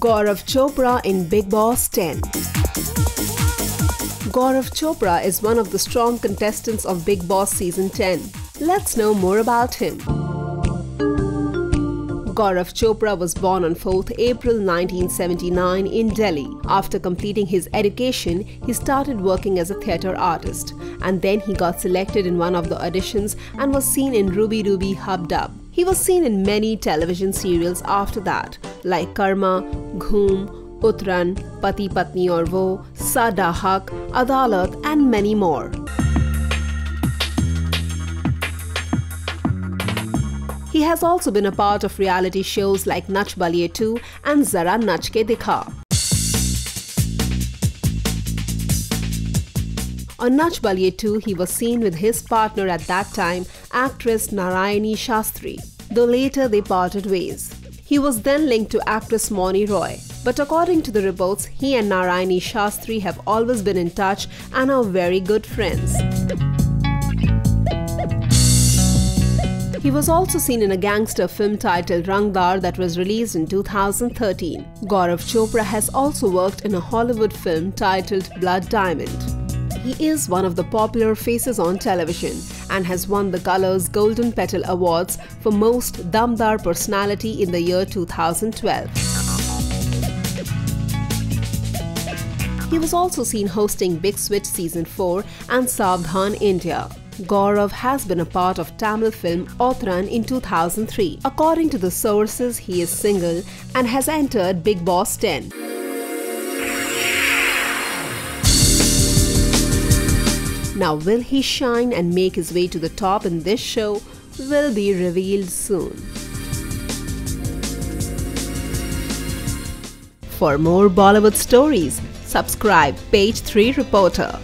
Gaurav Chopra in Bigg Boss 10. Gaurav Chopra is one of the strong contestants of Bigg Boss Season 10. Let's know more about him. Gaurav Chopra was born on 4th April 1979 in Delhi. After completing his education, he started working as a theatre artist, and then he got selected in one of the auditions and was seen in Ruby Ruby Hubdub. He was seen in many television serials after that, like Karma, Ghoom, Utran, Pati Patni Aur Woh, Sada Haq, Adalat and many more. He has also been a part of reality shows like Nach Baliye 2 and Zara Nachke Dikha. On Nach Baliye 2, he was seen with his partner at that time, actress Narayani Shastri, though later they parted ways. He was then linked to actress Mouni Roy, but according to the reports, he and Narayani Shastri have always been in touch and are very good friends. He was also seen in a gangster film titled Rangdar that was released in 2013. Gaurav Chopra has also worked in a Hollywood film titled Blood Diamond. He is one of the popular faces on television and has won the Colors Golden Petal Awards for Most Damdar Personality in the year 2012. He was also seen hosting Big Switch Season 4 and Saavdhan India. Gaurav has been a part of Tamil film Autran in 2003. According to the sources, he is single and has entered Bigg Boss 10. Now, will he shine and make his way to the top in this show will be revealed soon. For more Bollywood stories, subscribe Page 3 Reporter.